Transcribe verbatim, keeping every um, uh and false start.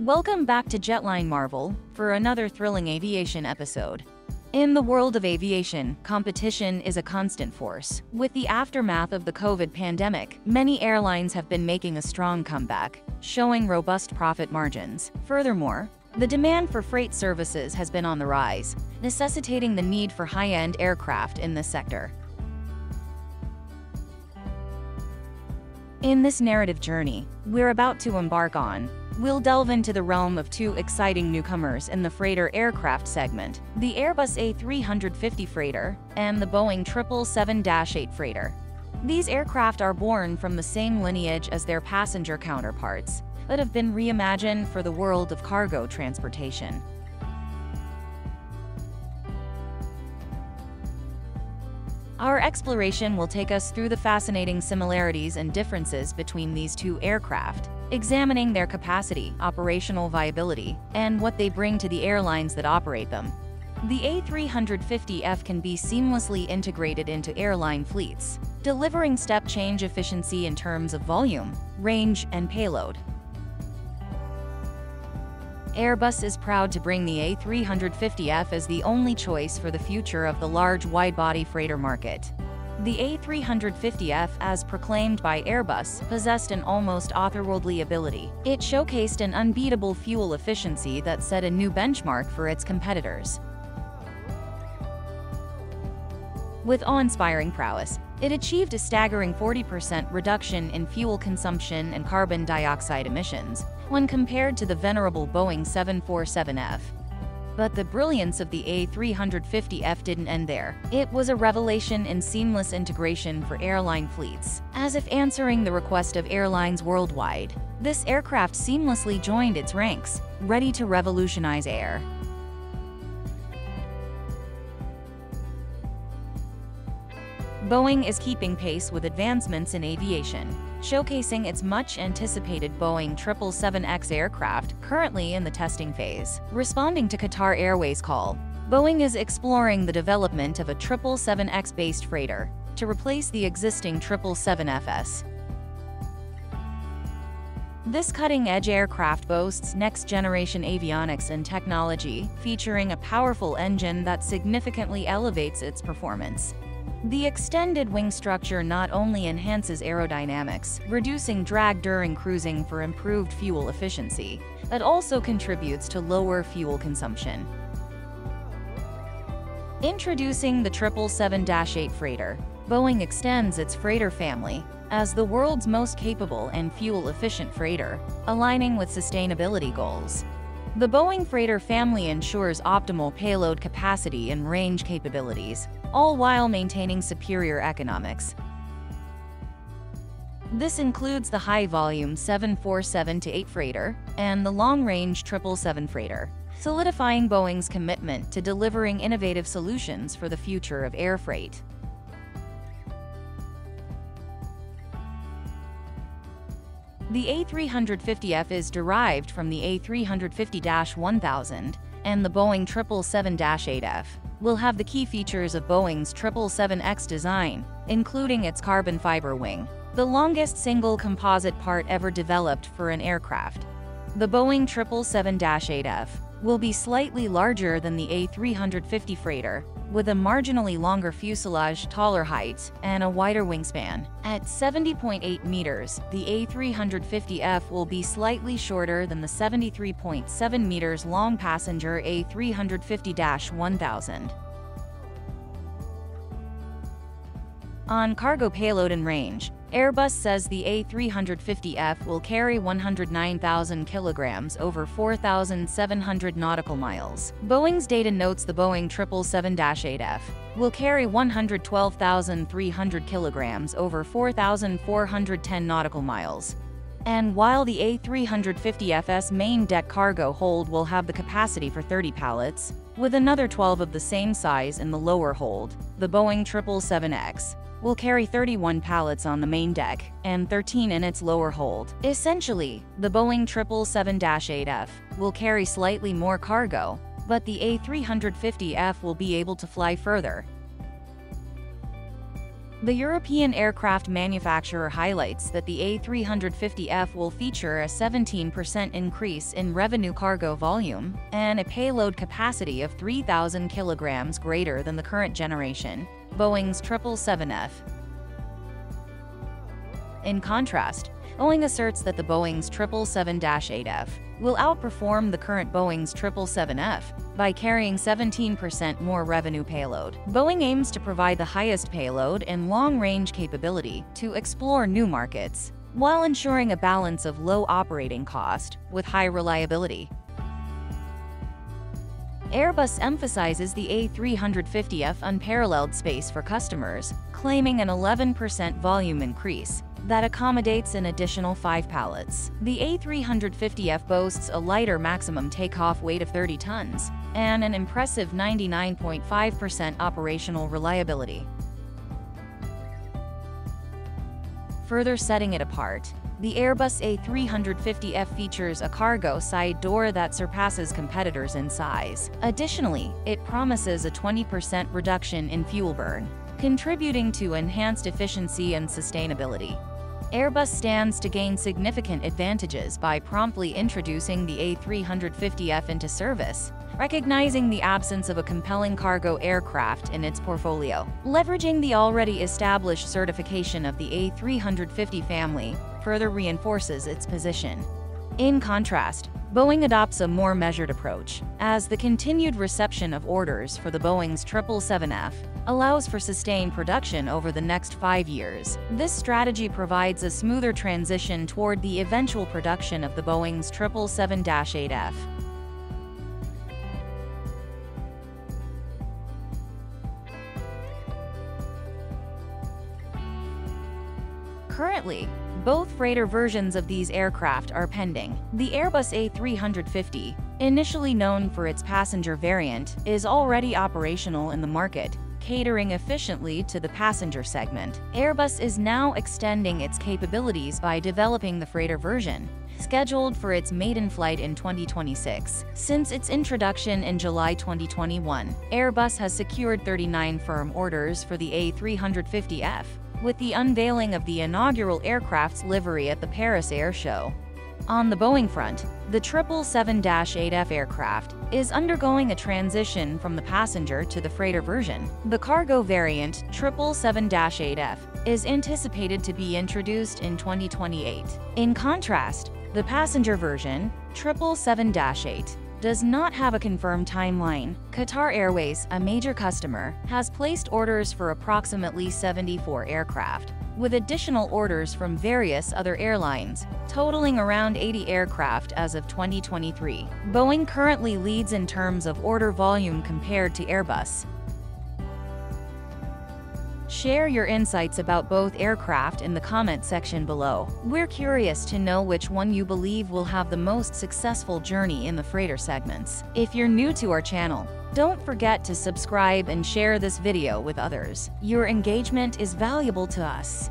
Welcome back to Jetline Marvel for another thrilling aviation episode. In the world of aviation, competition is a constant force. With the aftermath of the COVID pandemic, many airlines have been making a strong comeback, showing robust profit margins. Furthermore, the demand for freight services has been on the rise, necessitating the need for high-end aircraft in this sector. In this narrative journey we're about to embark on, we'll delve into the realm of two exciting newcomers in the freighter aircraft segment, the Airbus A three fifty freighter and the Boeing seven seventy-seven dash eight freighter. These aircraft are born from the same lineage as their passenger counterparts, but have been reimagined for the world of cargo transportation. Our exploration will take us through the fascinating similarities and differences between these two aircraft, examining their capacity, operational viability, and what they bring to the airlines that operate them. The A three fifty F can be seamlessly integrated into airline fleets, delivering step-change efficiency in terms of volume, range, and payload. Airbus is proud to bring the A three fifty F as the only choice for the future of the large wide-body freighter market. The A three fifty F, as proclaimed by Airbus, possessed an almost otherworldly ability. It showcased an unbeatable fuel efficiency that set a new benchmark for its competitors. With awe-inspiring prowess, it achieved a staggering forty percent reduction in fuel consumption and carbon dioxide emissions when compared to the venerable Boeing seven forty-seven F. But the brilliance of the A three fifty F didn't end there. It was a revelation in seamless integration for airline fleets. As if answering the request of airlines worldwide, this aircraft seamlessly joined its ranks, ready to revolutionize air. Boeing is keeping pace with advancements in aviation, showcasing its much-anticipated Boeing seven seventy-seven X aircraft currently in the testing phase. Responding to Qatar Airways' call, Boeing is exploring the development of a seven seventy-seven X-based freighter to replace the existing seven seventy-seven Fs. This cutting-edge aircraft boasts next-generation avionics and technology, featuring a powerful engine that significantly elevates its performance. The extended wing structure not only enhances aerodynamics, reducing drag during cruising for improved fuel efficiency, but also contributes to lower fuel consumption. Introducing the seven seventy-seven dash eight freighter, Boeing extends its freighter family as the world's most capable and fuel-efficient freighter, aligning with sustainability goals. The Boeing freighter family ensures optimal payload capacity and range capabilities, all while maintaining superior economics. This includes the high-volume seven forty-seven dash eight freighter and the long-range seven seventy-seven freighter, solidifying Boeing's commitment to delivering innovative solutions for the future of air freight. The A three fifty F is derived from the A three fifty dash one thousand, and the Boeing seven seventy-seven dash eight F will have the key features of Boeing's seven seventy-seven X design, including its carbon fiber wing, the longest single composite part ever developed for an aircraft. The Boeing seven seventy-seven dash eight F will be slightly larger than the A three fifty freighter, with a marginally longer fuselage, taller height, and a wider wingspan. At seventy point eight meters, the A three fifty F will be slightly shorter than the seventy-three point seven meters long passenger A three fifty dash one thousand. On cargo payload and range, Airbus says the A three fifty F will carry one hundred nine thousand kilograms over four thousand seven hundred nautical miles. Boeing's data notes the Boeing seven seventy-seven dash eight F will carry one hundred twelve thousand three hundred kilograms over four thousand four hundred ten nautical miles. And while the A three fifty F's main deck cargo hold will have the capacity for thirty pallets, with another twelve of the same size in the lower hold, the Boeing seven seventy-seven X will carry thirty-one pallets on the main deck and thirteen in its lower hold. Essentially, the Boeing seven seventy-seven dash eight F will carry slightly more cargo, but the A three fifty F will be able to fly further. The European aircraft manufacturer highlights that the A three fifty F will feature a seventeen percent increase in revenue cargo volume and a payload capacity of three thousand kilograms greater than the current generation, Boeing's triple seven F. In contrast, Boeing asserts that the Boeing's triple seven dash eight F will outperform the current Boeing's triple seven F by carrying seventeen percent more revenue payload. Boeing aims to provide the highest payload and long-range capability to explore new markets, while ensuring a balance of low operating cost with high reliability. Airbus emphasizes the A three fifty F unparalleled space for customers, claiming an eleven percent volume increase that accommodates an additional five pallets. The A three fifty F boasts a lighter maximum takeoff weight of thirty tons and an impressive ninety-nine point five percent operational reliability. Further setting it apart, the Airbus A three fifty F features a cargo side door that surpasses competitors in size. Additionally, it promises a twenty percent reduction in fuel burn, contributing to enhanced efficiency and sustainability. Airbus stands to gain significant advantages by promptly introducing the A three fifty F into service, recognizing the absence of a compelling cargo aircraft in its portfolio. Leveraging the already established certification of the A three fifty family further reinforces its position. In contrast, Boeing adopts a more measured approach, as the continued reception of orders for the Boeing's triple seven F allows for sustained production over the next five years. This strategy provides a smoother transition toward the eventual production of the Boeing's triple seven dash eight F. Currently, both freighter versions of these aircraft are pending. The Airbus A three fifty, initially known for its passenger variant, is already operational in the market, catering efficiently to the passenger segment. Airbus is now extending its capabilities by developing the freighter version, scheduled for its maiden flight in twenty twenty-six. Since its introduction in July twenty twenty-one, Airbus has secured thirty-nine firm orders for the A three fifty F, with the unveiling of the inaugural aircraft's livery at the Paris Air Show. On the Boeing front, the triple seven dash eight F aircraft is undergoing a transition from the passenger to the freighter version. The cargo variant, triple seven dash eight F, is anticipated to be introduced in twenty twenty-eight. In contrast, the passenger version, triple seven dash eight, does not have a confirmed timeline. Qatar Airways, a major customer, has placed orders for approximately seventy-four aircraft, with additional orders from various other airlines, totaling around eighty aircraft as of twenty twenty-three. Boeing currently leads in terms of order volume compared to Airbus. Share your insights about both aircraft in the comment section below. We're curious to know which one you believe will have the most successful journey in the freighter segments. If you're new to our channel, don't forget to subscribe and share this video with others. Your engagement is valuable to us.